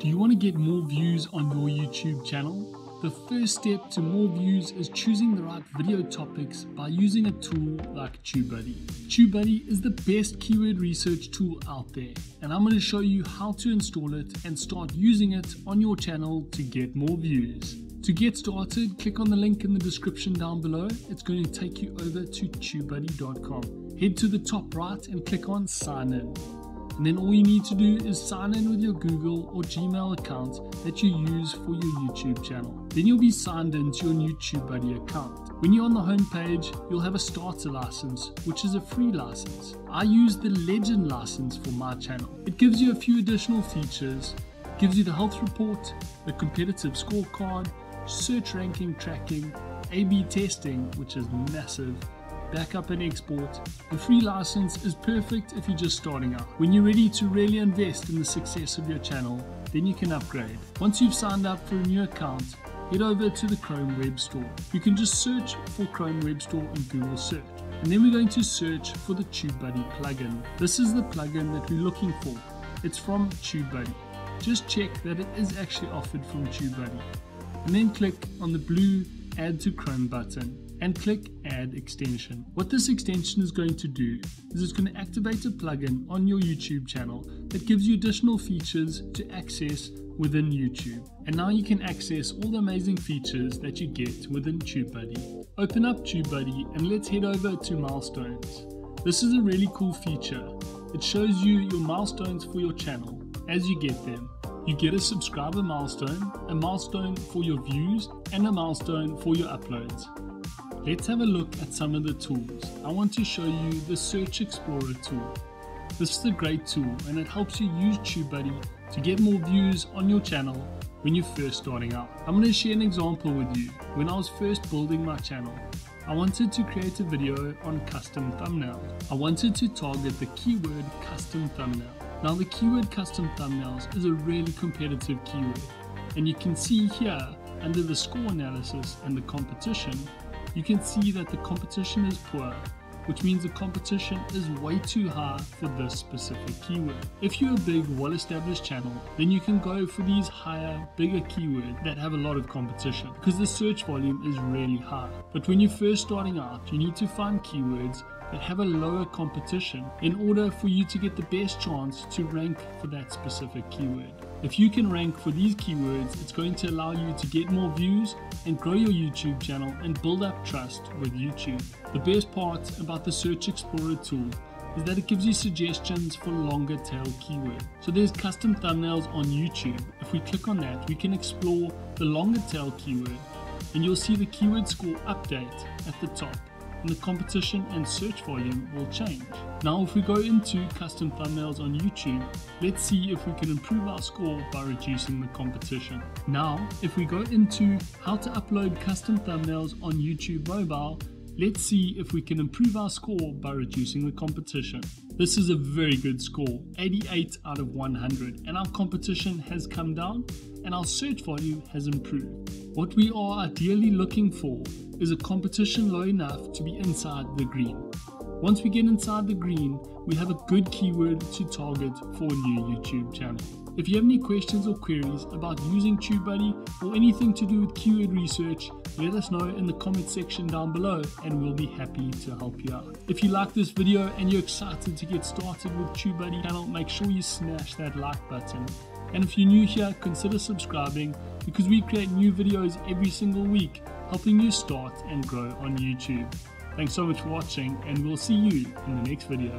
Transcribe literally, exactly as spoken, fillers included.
Do you want to get more views on your YouTube channel? The first step to more views is choosing the right video topics by using a tool like TubeBuddy. TubeBuddy is the best keyword research tool out there, and I'm going to show you how to install it and start using it on your channel to get more views. To get started, click on the link in the description down below. It's going to take you over to TubeBuddy dot com. Head to the top right and click on sign in. And then all you need to do is sign in with your Google or Gmail account that you use for your YouTube channel. Then you'll be signed into your new TubeBuddy account. When you're on the home page, you'll have a starter license, which is a free license. I use the Legend license for my channel. It gives you a few additional features. It gives you the health report, the competitive scorecard, search ranking tracking, A B testing, which is massive, backup and export. The free license is perfect if you're just starting out. When you're ready to really invest in the success of your channel, then you can upgrade. Once you've signed up for a new account, head over to the Chrome Web Store. You can just search for Chrome Web Store in Google search. And then we're going to search for the TubeBuddy plugin. This is the plugin that we're looking for. It's from TubeBuddy. Just check that it is actually offered from TubeBuddy. And then click on the blue Add to Chrome button and click Add Extension. What this extension is going to do is it's going to activate a plugin on your YouTube channel that gives you additional features to access within YouTube. And now you can access all the amazing features that you get within TubeBuddy. Open up TubeBuddy and let's head over to milestones. This is a really cool feature. It shows you your milestones for your channel as you get them. You get a subscriber milestone, a milestone for your views, and a milestone for your uploads. Let's have a look at some of the tools. I want to show you the Search Explorer tool. This is a great tool and it helps you use TubeBuddy to get more views on your channel when you're first starting out. I'm going to share an example with you. When I was first building my channel, I wanted to create a video on custom thumbnail. I wanted to target the keyword custom thumbnail. Now the keyword custom thumbnails is a really competitive keyword, and you can see here under the score analysis and the competition, you can see that the competition is poor, which means the competition is way too high for this specific keyword. If you're a big, well-established channel, then you can go for these higher, bigger keywords that have a lot of competition because the search volume is really high. But when you're first starting out, you need to find keywords that have a lower competition in order for you to get the best chance to rank for that specific keyword. If you can rank for these keywords, it's going to allow you to get more views and grow your YouTube channel and build up trust with YouTube. The best part about the Search Explorer tool is that it gives you suggestions for longer tail keywords. So there's custom thumbnails on YouTube. If we click on that, we can explore the longer tail keyword and you'll see the keyword score update at the top. And the competition and search volume will change. Now if we go into custom thumbnails on YouTube, let's see if we can improve our score by reducing the competition. Now if we go into how to upload custom thumbnails on YouTube mobile, let's see if we can improve our score by reducing the competition. This is a very good score, eighty-eight out of one hundred, and our competition has come down and our search volume has improved. What we are ideally looking for is a competition low enough to be inside the green. Once we get inside the green, we have a good keyword to target for a new YouTube channel. If you have any questions or queries about using TubeBuddy or anything to do with keyword research, let us know in the comment section down below and we'll be happy to help you out. If you like this video and you're excited to get started with TubeBuddy channel, make sure you smash that like button. And if you're new here, consider subscribing because we create new videos every single week, helping you start and grow on YouTube. Thanks so much for watching and we'll see you in the next video.